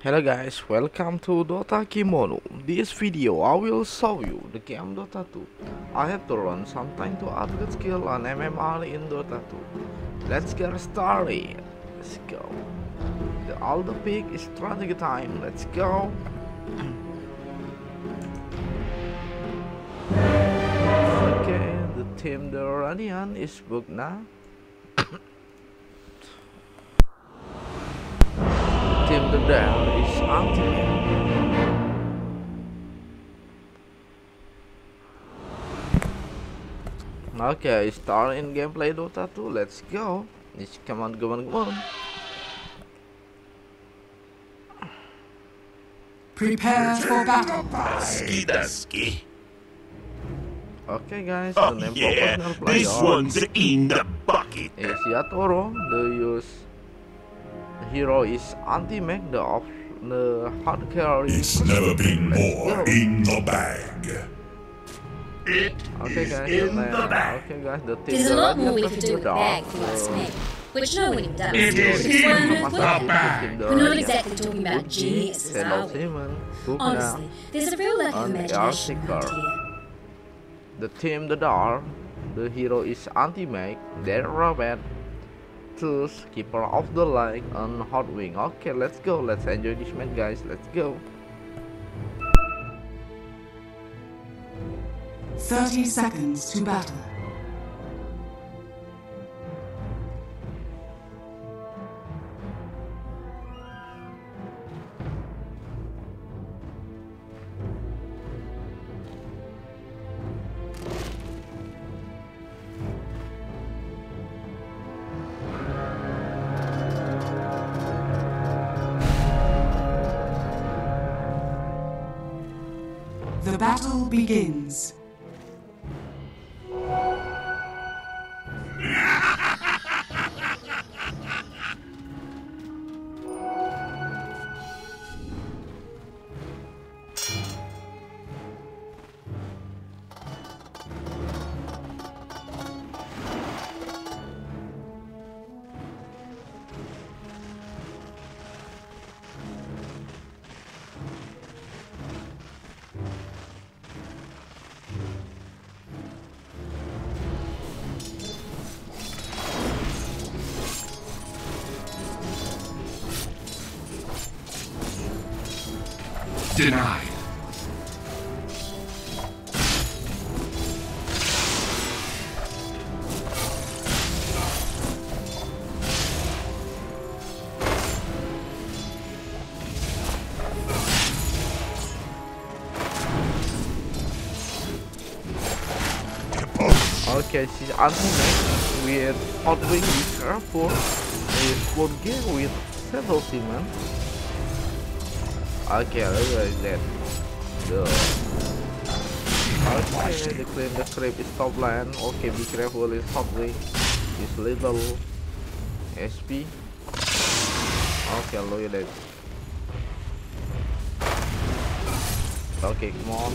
Hello guys, welcome to Dota Kimono. This video I will show you the game Dota 2. I have to run some time to upgrade skill on MMR in Dota 2. Let's get started. Let's go. All the pick is strategy time. Let's go. Okay, the team the Radiant is booked now. The down is Anti-Mage. Okay, start in gameplay Dota 2. Let's go. Let's come on. Prepare for battle. Okay, guys. Oh, the this one's in the bucket. It's Yatoro. The use. Hero is Anti-Mage, the hard carry. It's never been more in the bag. Okay guys, in the bag. Okay guys, the team there's a lot more we could do with bag for us, which no one does. It is in the bag. We're not exactly talking about geniuses, are we? Honestly, there's a real lack of imagination around here. The team the dark, the hero is Anti-Mage, their Robert. Keeper of the light on hot wing. Okay, let's go. Let's enjoy this match, guys. Let's go. 30 seconds to battle. The battle begins. Denied. Okay, she's Anti-Mage with Hot Wing with Rapport, with Board Game with Settle Demon. Okay, let's like that. Go. Okay, they claim the creep is top lane. Okay, be careful, it's hot wing. It's little SP. Okay, look at that. Okay, come on.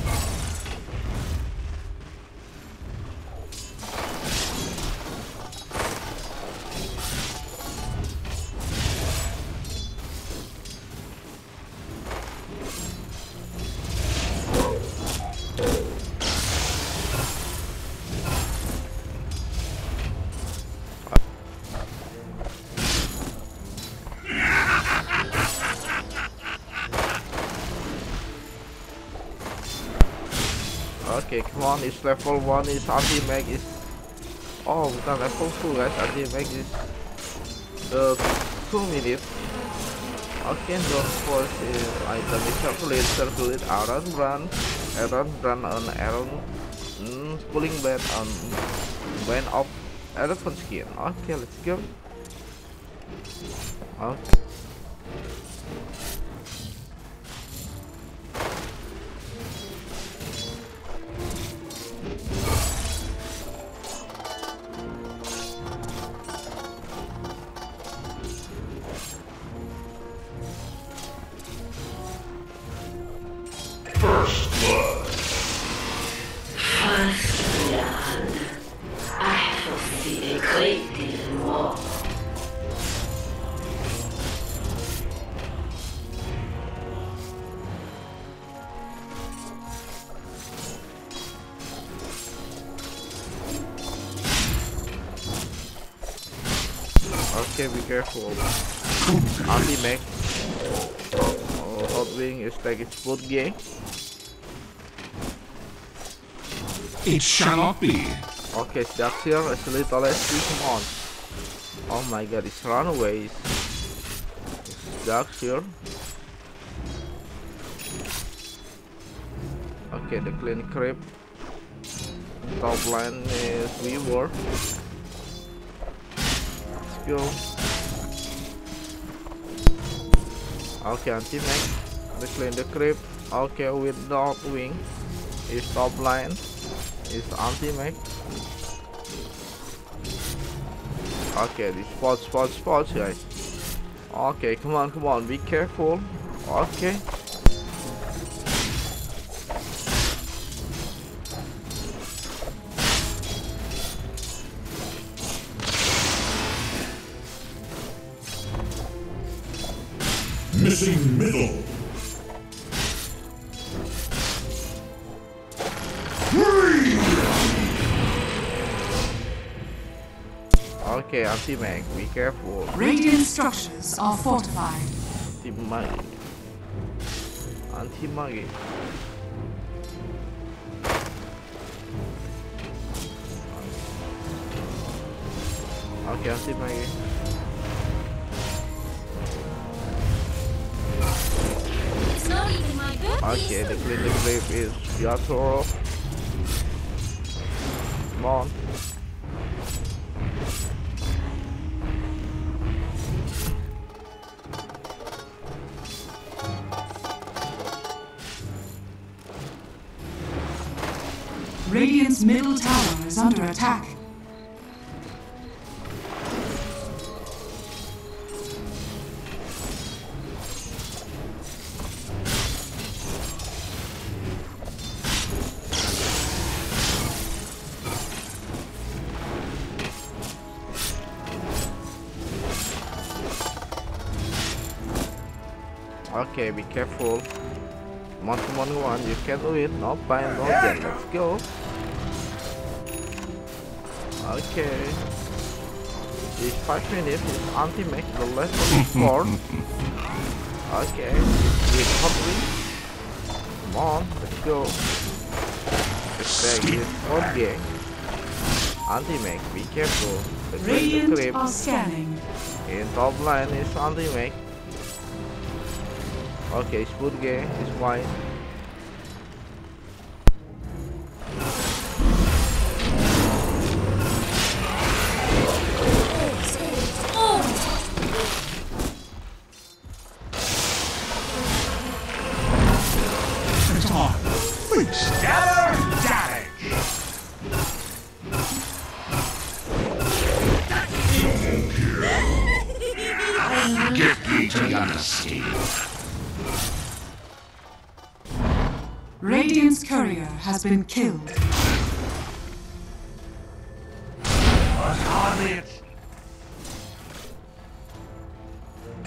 Okay, come on, it's level 1, it's Anti-Mage, is oh, we got level 2 guys, Anti-Mage is 2 minutes. Okay, don't force it, item is circulate, Aaron run on Aaron, pulling band on, band of elephant skin. Okay, let's go. Okay. Okay, be careful. Anti-Mage. Oh, Hot Wing is like it's both gay. It shall not be. Okay, so that's here. It's a little less. Come on. Oh my god, it's runaways. It's dark here. Okay, the clean creep. Top line is Weaver. Let's go. Okay, Anti-Mage. The clean the creep. Okay, with Hot Wing. It's top line. It's Anti-Mage. Okay, these spots, guys. Okay, come on, be careful. Okay. Missing middle. Okay, Anti-Mage, be careful. Radiant structures are fortified. Anti-Mage. Okay, Anti-Mage. Okay, the critical wave is Yatoro. Come on. Radiant's middle tower is under attack. Okay, be careful. Come on, you can do it. No pain, no gain. Let's go. Okay. It's 5 minutes. It's Anti-Mage. The last one is 4. Okay. It's Hot Wing. Come on, let's go. It's back. It's Hot Wing. Anti-Mage, be careful. Radiant are scanning. In top line is Anti-Mage. Okay, it's good game, it's fine. Radiant's courier has been killed.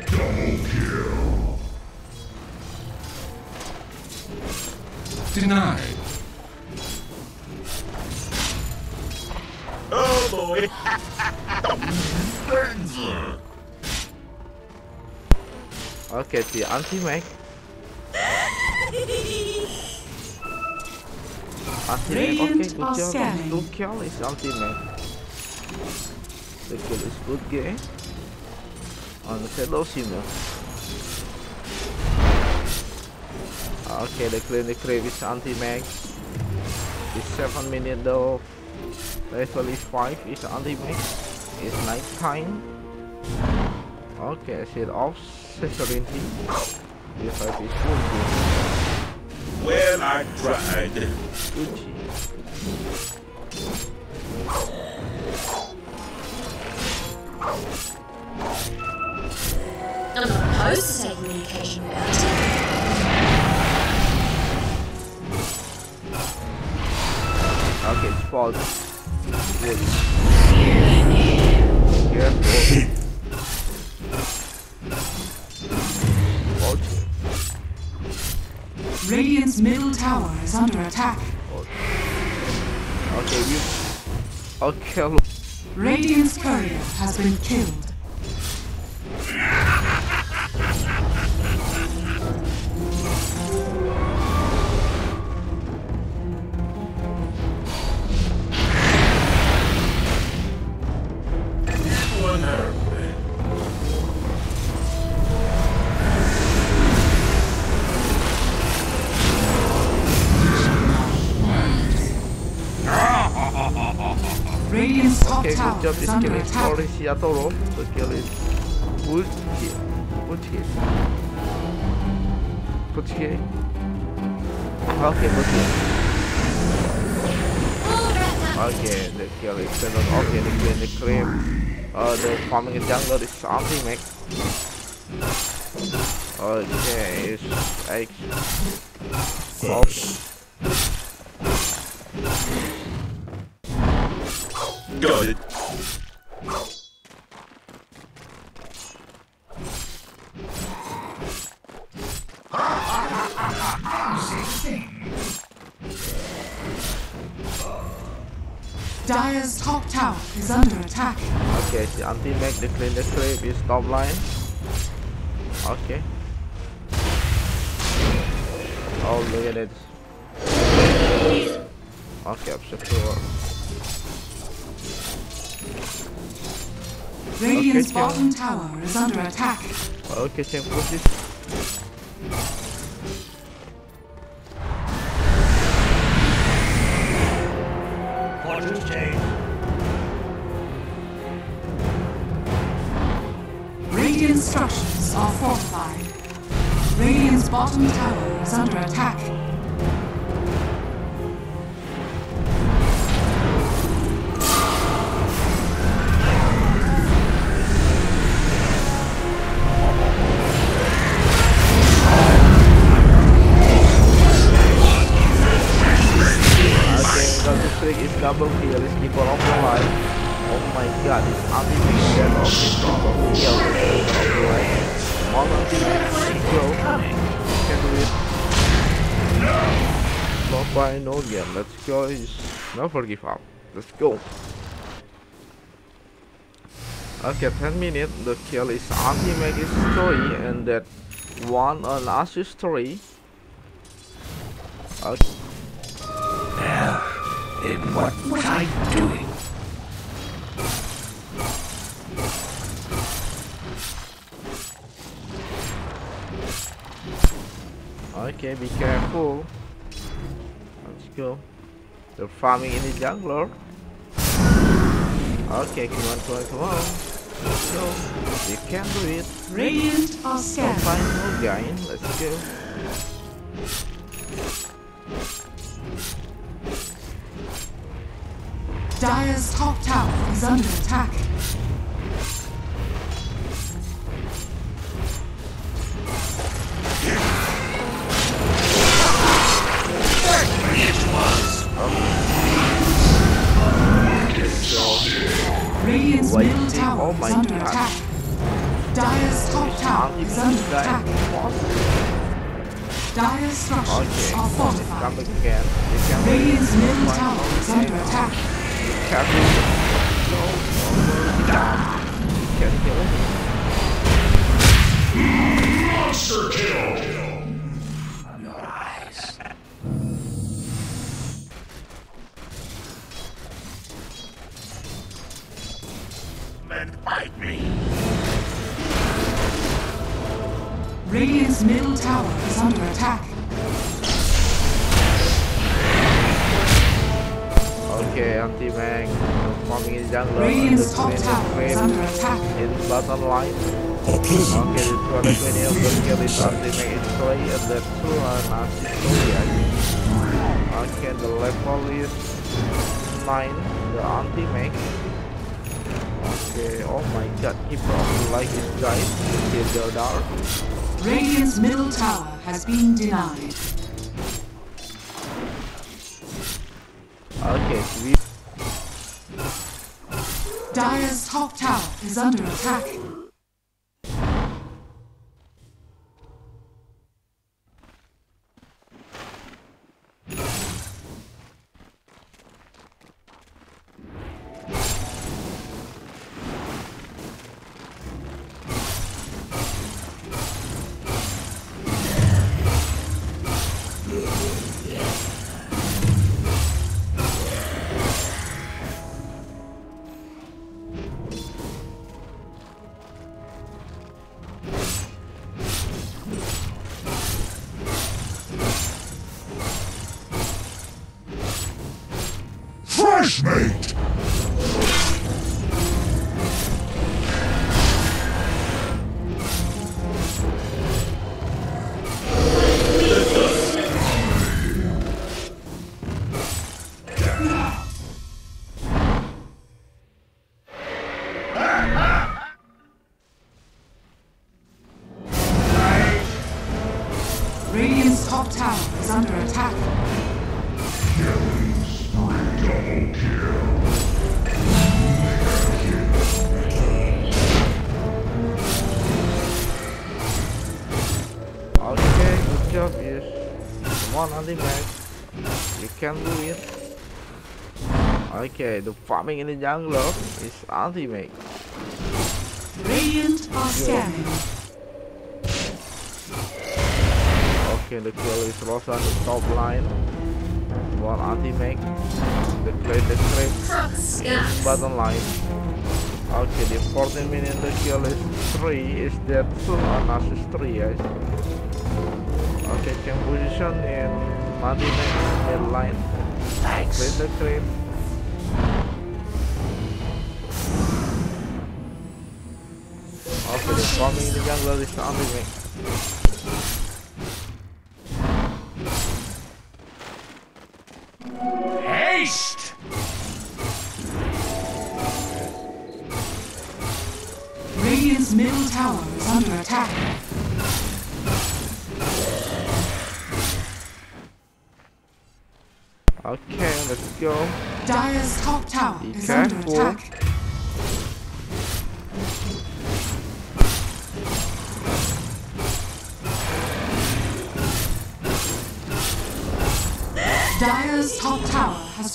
Double kill. Denied. Oh boy. Okay, the Anti-Mage. Anti-Mage, okay, good job. Good kill is Anti-Mage. The kill is good game. On the fellow Simmer. Okay, the clean is Anti-Mage. It's 7 minutes though. Level is 5. It's Anti-Mage. It's night time. Okay, set off. 17. Yes, I did. Well, I tried. I'm not supposed to take medication about it. Okay, it's false. Careful. Radiant's middle tower is under attack. Okay, Radiant's courier has been killed. Okay, good job discovering Holy Yatoro. The kill is good here. Good here. Good here. Okay, good here. Okay, the kill is done. Okay, the kill in the cream. The farming in jungle is something, mate. Okay, it's like... Okay. Got it. Dire's top tower is under attack. Okay, the anti-mage declared the creep is top line. Okay. Oh, look at it. Okay, observe. Radiant's bottom tower is under attack. Okay, can you push this? Radiant structures are fortified. Radiant's bottom tower is under attack. Double kill is people of life. Oh my god, it's amazing of this double kill is people of life. Not by no game, let's go, never give up. Let's go. Okay, 10 minutes, the kill is anti-mage story and that one an assist story. Okay. Then what was I doing? Okay, be careful. Let's go. They're farming in the jungler. Okay, come on, come on, come on. Let's go. You can do it. Radiant or scared. Final gain. Let's go. Dire's top tower is under attack. Radiant's middle tower is under attack. Dire's top tower is under attack. Dire's structures are fortified. Radiant's middle tower is under attack. Can't kill him. Monster kill. Nice. Men fight me. Radiant's middle tower is under attack. Okay, anti-mage farming in jungle. Radiant's top tower is under attack. It's bottom line. Okay, this one is many of the kill is anti-mage in play and the two are not in. Okay, the level is 9, the anti-mage. Okay, oh my god, he probably like his guys. He's the dark. Radiant's middle tower has been denied. Okay, we... Dire's top tower is under attack. checkmate. You can do it. Okay, the farming in the jungle is anti-mage. Radiant are scanning. Okay, the kill is Roshan on the top line. One anti-mage. The play the trip. Bottom line. Okay, the 14 minutes the kill is 3. Is that soon or not? Is 3 guys. Okay, change position and Multi-man in line. Thanks. With the cream. Okay, the farming in the jungle is not moving. Haste! Radiant's middle tower is under attack. Okay, let's go. Dire's top tower is careful. Under attack. Dire's top tower has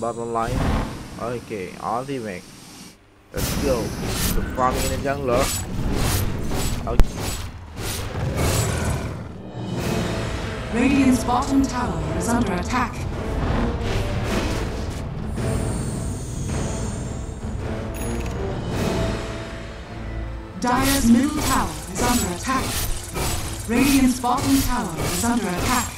Bottom line. Okay, ultimate. Let's go. The farming in the jungle. Okay. Radiant's bottom tower is under attack. Dire's middle tower is under attack. Radiant's bottom tower is under attack.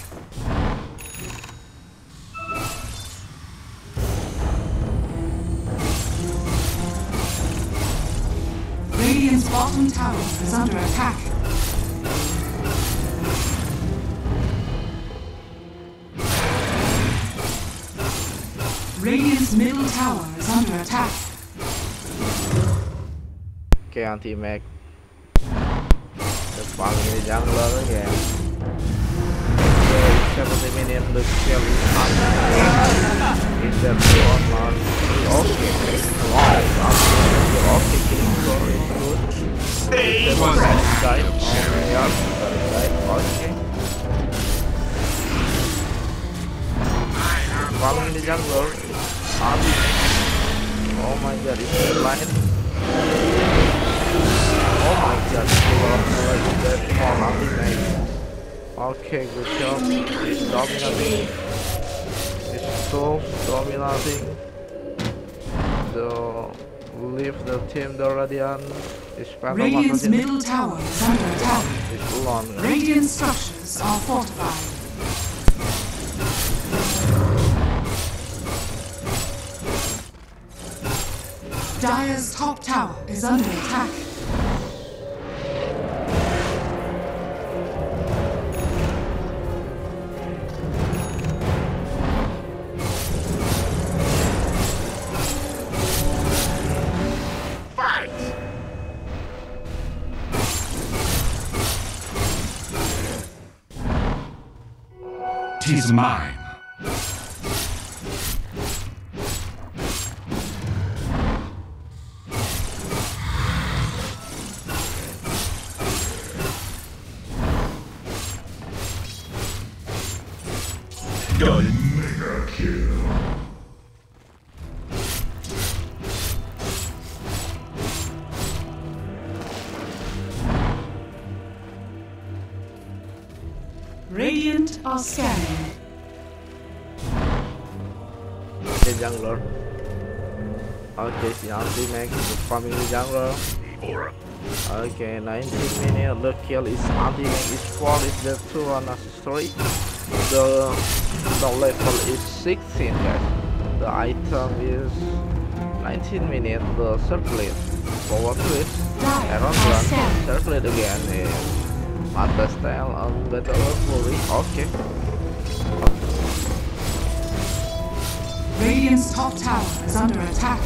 Bottom tower is under attack. Radiant's middle tower is under attack. Okay, anti-mech. The farming in the jungle again. Okay, 70 minutes, the kill is under attack. Okay, stay on that side. Okay. Following the jungle. Oh my god, it's a lion. Oh my god, it's a lot. Okay, good job. It's dominating. It's so dominating. So leave the team the Radiant. Radiant's middle tower is under attack. Radiant structures are fortified. Dire's top tower is under attack. 'Tis mine. Radiant are scanning. The jungler. Okay, the anti-mage is farming the jungler. Okay, 19 minutes. The kill is anti-mage is 4, is the 2 on us 3. The level is 16, guys. The item is 19 minutes. The circlet. Power twist. Around one. Circlet again. Yeah. Mata style on battle fury. Okay. Radiant's top tower is under attack.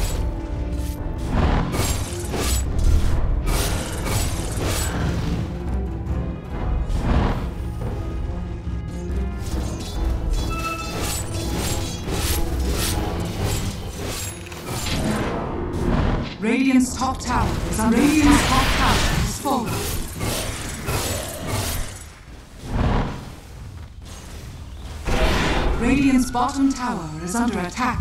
Radiant's top tower is under attack. Radiant's top tower is falling. Radiant's bottom tower is under attack.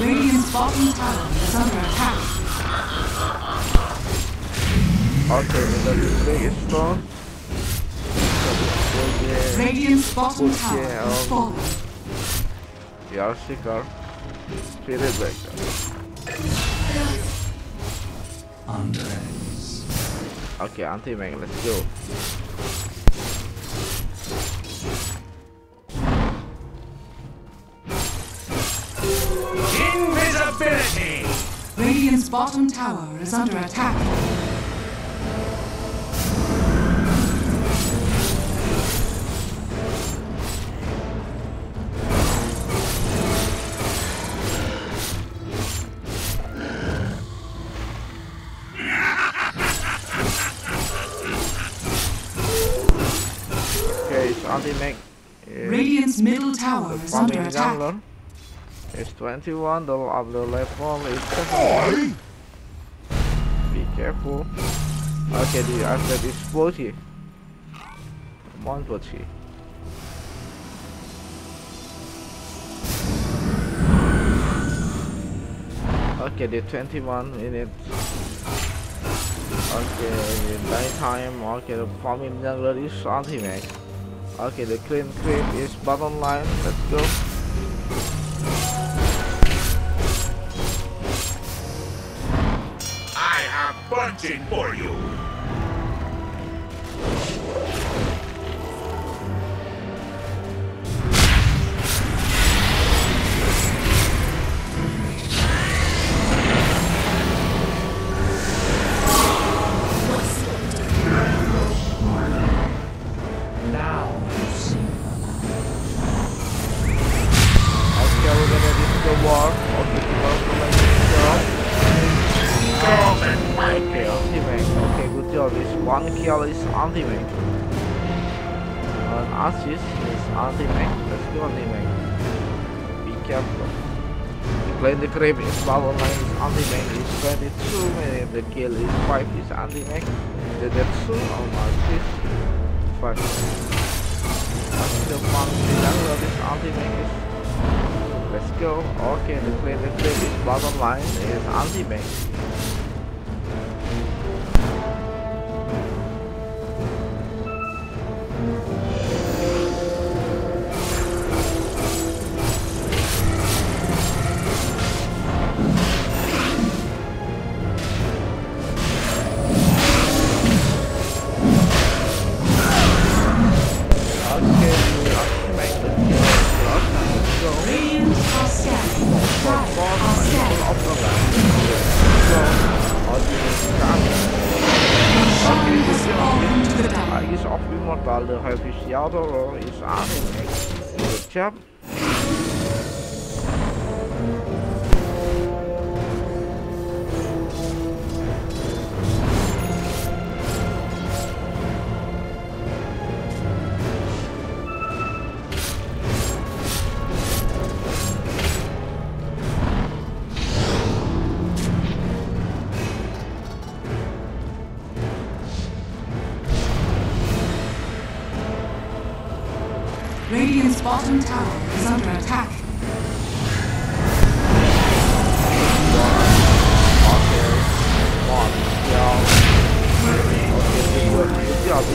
Radiant's bottom tower is under attack. Okay, the Radiant's bottom tower is falling. Yarshikar, spirit breaker. Andres. Okay, anti-mage, let's go. Invisibility! Radiant's bottom tower is under attack. Radiant's middle tower is under attack. It's 21, the level is 7. Be careful. Okay, the asset is 40. Come on, 40. Okay, the 21 minutes. Okay, the nighttime. Okay, the farming jungler is anti-mage. Okay, the clean creep is bottom line. Let's go. I have punching for you. The creep is power line is anti-mage is 22 minutes, the kill is 5 is anti-mage, the death soon on March is 5. The jungler is anti-mage. Let's go. Okay, the creep is bottom line is anti-mage. Yatoro is anti-mage. Good job. Radiant's bottom tower is under attack. Radiant's middle tower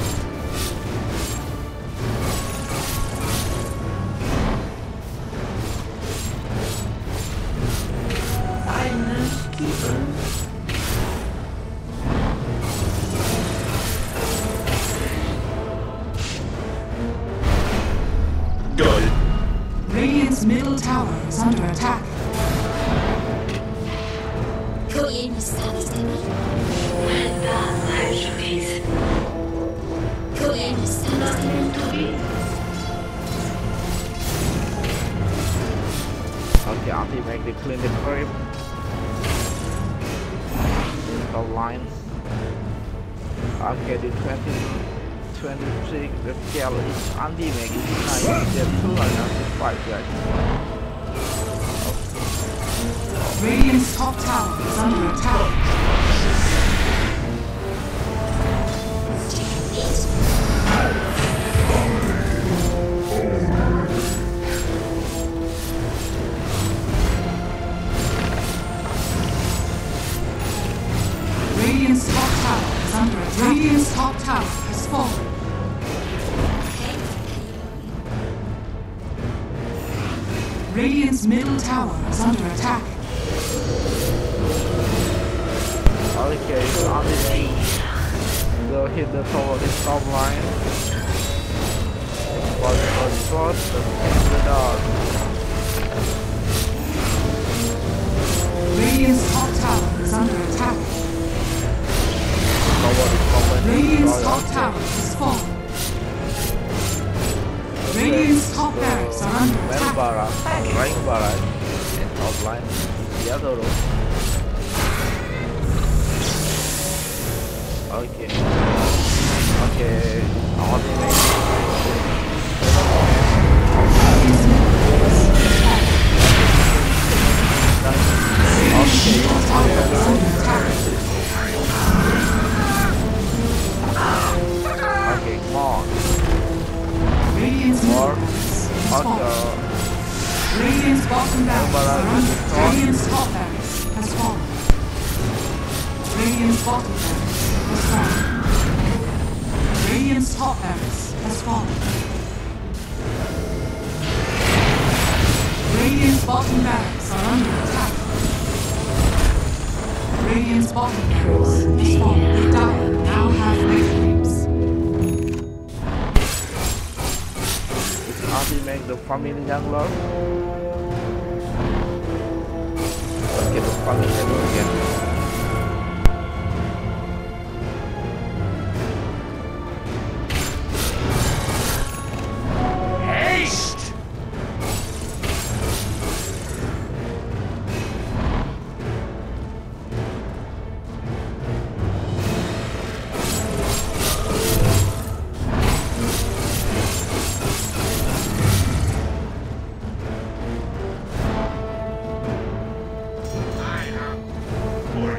Eines Giebels. Good. Radiant's middle tower is under attack. Anti-Mage, they clean the crib. The lines. Okay, the 26, the scale is Anti-Mage is 9, they're 2 and after 5 guys. Radiant's top tower is under attack. Radiant's top tower has fallen. Radiant's middle tower is under attack. Okay, so on the team, they'll hit the top of this top line. Radiant's top tower is under attack. Radiant's top tower is falling. Radiant's top barracks are under attack. Rank barracks and top line is Yatoro. Okay. Okay. Radiant's top tower is under attack. Okay, come on. Radiant's more. Radiant's bottom barracks. Radiant's top barracks has fallen. Radiant's bottom barracks has fallen. Radiant's top barracks has fallen. Radiant's bottom barracks are under attack. Radiant's bottom barracks has fallen. Dire now have weakened. Make the family young love. Okay, the family level again. Haste! Or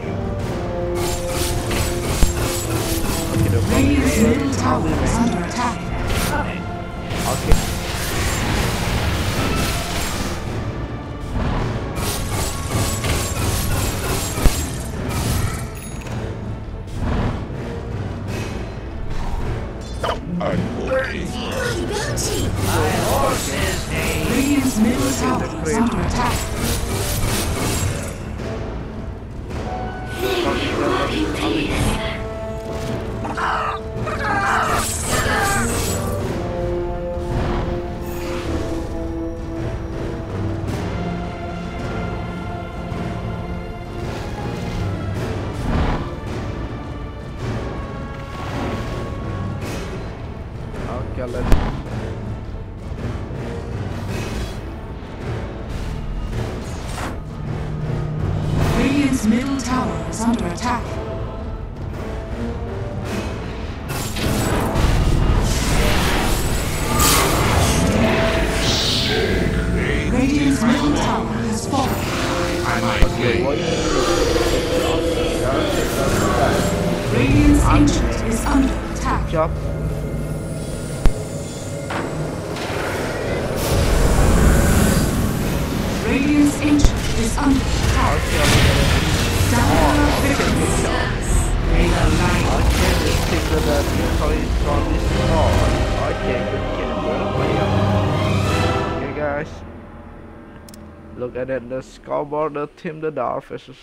And at the scoreboard, the team the Dark versus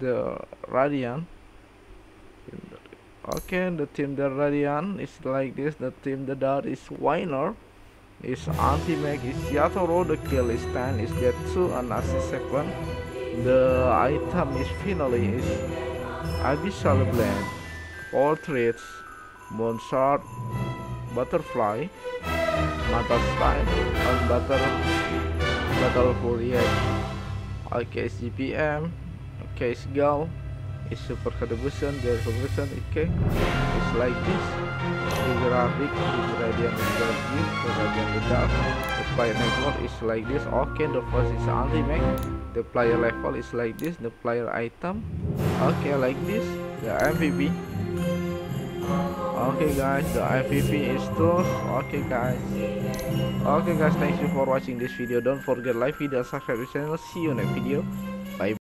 the Radiant. Okay, the team the Radiant is like this. The team the Dark is Weiner, is Anti-Mage is Yatoro. The kill is 10 is Jetsu and assist second. The item is finally is Abyssal Blade, all traits, Moonshot, Butterfly, Mata Style, and Battle Courier. Okay, it's GPM. Okay, it's Gal. It's super contribution. Their contribution. Okay, it's like this. The graphic, the Radiant is going to give, the Radiant is dark. The player network is like this. Okay, the first is Anti-Mage. The player level is like this. The player item. Okay, like this. The MVP. Okay guys, the MVP is Tools. Okay guys, thank you for watching this video. Don't forget like video, subscribe to the channel. See you next video. Bye.